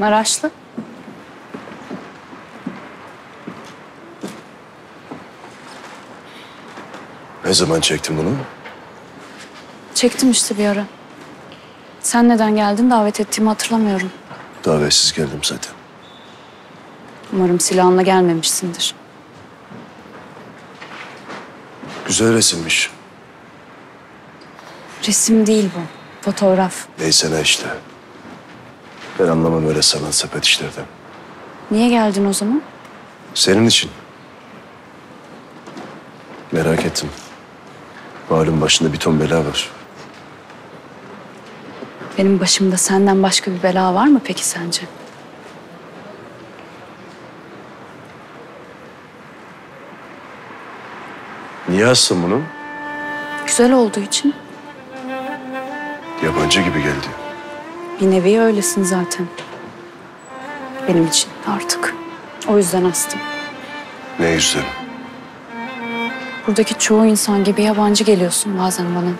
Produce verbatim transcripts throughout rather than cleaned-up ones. Maraşlı. Ne zaman çektim bunu? Çektim işte bir ara. Sen neden geldin, davet ettiğimi hatırlamıyorum. Davetsiz geldim zaten. Umarım silahınla gelmemişsindir. Güzel resimmiş. Resim değil bu, fotoğraf. Neyse ne işte. Ben anlamam öyle sanat sepet işlerden. Niye geldin o zaman? Senin için. Merak ettim. Malum başında bir ton bela var. Benim başımda senden başka bir bela var mı peki sence? Niye astın bunu? Güzel olduğu için. Yabancı gibi geldi. Bir nevi öylesin zaten. Benim için artık. O yüzden astım. Ne yüzden? Buradaki çoğu insan gibi yabancı geliyorsun bazen bana.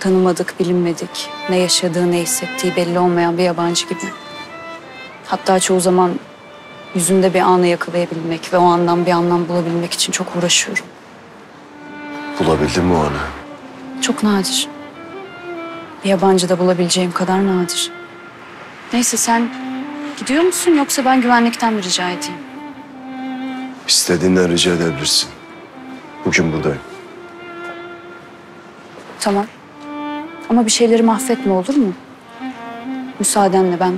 Tanımadık, bilinmedik. Ne yaşadığı, ne hissettiği belli olmayan bir yabancı gibi. Hatta çoğu zaman yüzünde bir anı yakalayabilmek ve o andan bir anlam bulabilmek için çok uğraşıyorum. Bulabildin mi o anı? Çok nadir. Bir yabancı da bulabileceğim kadar nadir. Neyse sen gidiyor musun yoksa ben güvenlikten mi rica edeyim? İstediğinden rica edebilirsin. Bugün buradayım. Tamam. Ama bir şeyleri mahvetme, olur mu? Müsaadenle ben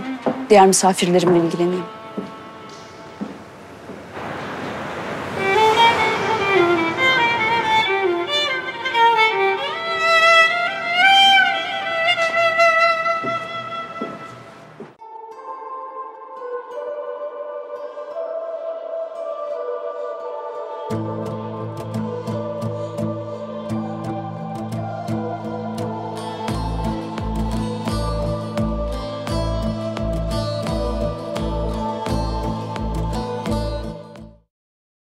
diğer misafirlerimle ilgileneyim.